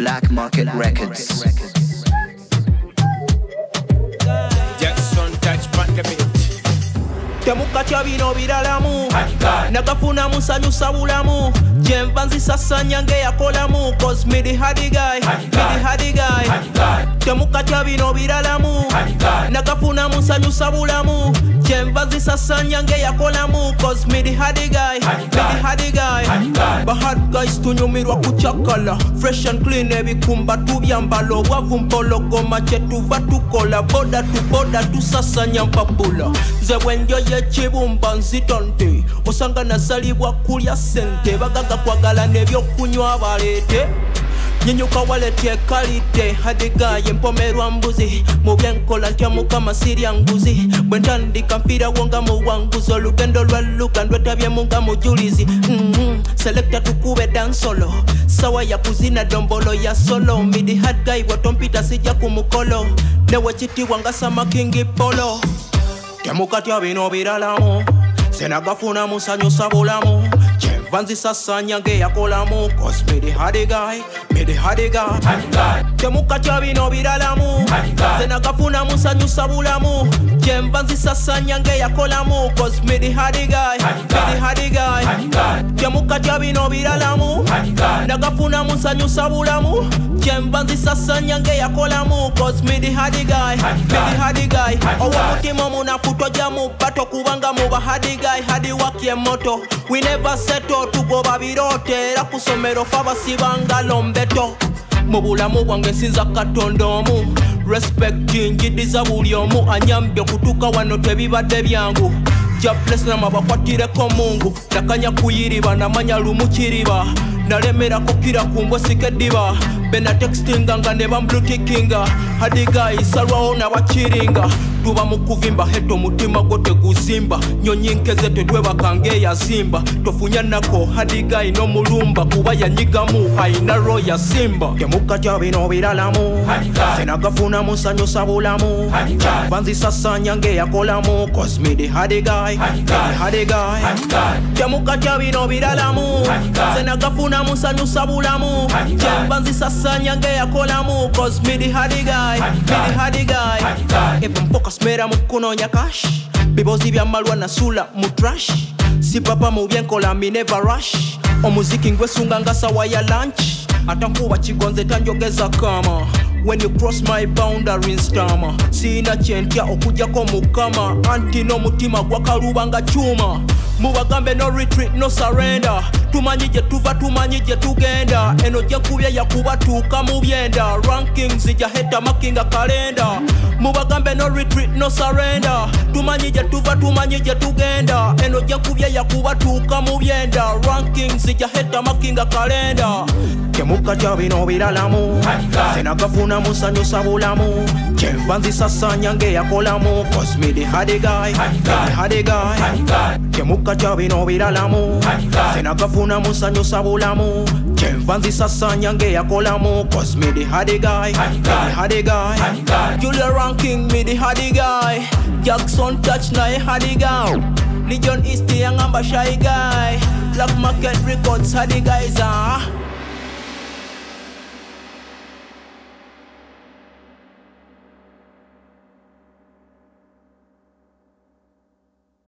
Black Market Records. Jackson touch pandemic. Temuka chavino viralamu Nakafuna musanyu sabulamu Jembanzi sasa nyangea kolamu Cause me the hardy guy, me the hardy guy Temuka chavino viralamu Nakafuna musanyu sabulamu Jembanzi sasa nyangea kolamu Cause me the hardy guy, me the hardy guy Bahad guys tunyumirwa kuchakala Fresh and clean ebikumba tuvyambalo Wavumpolo goma chetu vatukola Boda tu sasa nyampapula Zewenyo Chibumba nzitonte Osanga nazalibwa kulya sente Bagaga kwagala nebyokunywa balete Nyenyuka walete kalite Hadigaye mpomerwa mbuzi Mubyenkola ntya mukama sirya nguzi Bwentandika mpira wonga muwanguzi Olugendo lwa luka ndwetabye munga mujulizi Selecta tukube dansolo Sawa ya kuzina dombolo ya solo Midi hard guy watompita sija kumukolo Newe chiti wangasama kingi polo Temuka chavino viralamu Senagafuna musanyu sabulamu Chemvanzi sasa nyangea kolamu Cause me the hardy guy, me the hardy guy Temuka chavino viralamu Senagafuna musanyu sabulamu Chemvanzi sasa nyangea kolamu Cause me the hardy guy, me the hardy guy Temuka chavino viralamu Nagafuna musanyu sabulamu Jembanzi sasa nyangea kolamu Cause me the hardy guy, me the hardy guy Owa mutimo munafuto jamu bato kubanga muba hardy guy Hardy wakye moto, we never settle tugoba birote Rakusomero fava sibanga lombeto Mubulamu wange sinza katondomu Respect njidi za buliomu Anyambyo kutuka wano tebiba debyangu Jabless na mabakwatire mungu Nakanya kuyiriba na manyalumu chiriba Nalemera kukira kumbwe sikediba Bena textinga nga neba mblutikinga Hadiga isarwao na wachiringa Tuba mukuvimba heto mutima gote guzimba Nyonyinke zete dweba kange ya zimba Tofunyanako hadiga ino mulumba Kuwaya nyigamu hainaro ya simba Temuka chavino viralamu Senagafuna musanyu sabulamu Chembanzi sasa nyange ya kolamu Cause me the hadiga, me the hadiga Temuka chavino viralamu Senagafuna musanyu sabulamu Chembanzi sasa nyange ya kolamu Cause me the hadiga, me the hadiga Epumpoka smera mukuno nyakash Bibozi vya malwa na sula mutrash Si papa mubyenkola mi never rush Omuziki ngwesunga ngasa waya lunch Atankuwa chigonze tanjogeza kama When you cross my boundaries tama Sina chentia okuja komukama Anti no mutima gwakarubanga chuma Mubagambe no retreat no surrender Tumanyije tuva tumanyije tugenda Eno jekubya yakubatuka mubyenda Rankings ijaheta makinga kalenda Mubagambe no retreat no surrender Tumanyije tuva tumanyije tugenda Eno jekubya yakubatuka mubyenda Rankings ijaheta makinga kalenda Temuka chavino viralamu Senagafuna musanyu sabulamu Chembanzi sasa nyangea kolamu Cause me the hardy guy, me the hardy guy Temuka chavino viralamu Senagafuna musanyu sabulamu Chembanzi sasa nyangea kolamu Cause me the hardy guy, me the hardy guy Julio Rankings me the hardy guy Jackson touch na e hardy guy Legion East yangamba shy guy Black Market Records hardy guys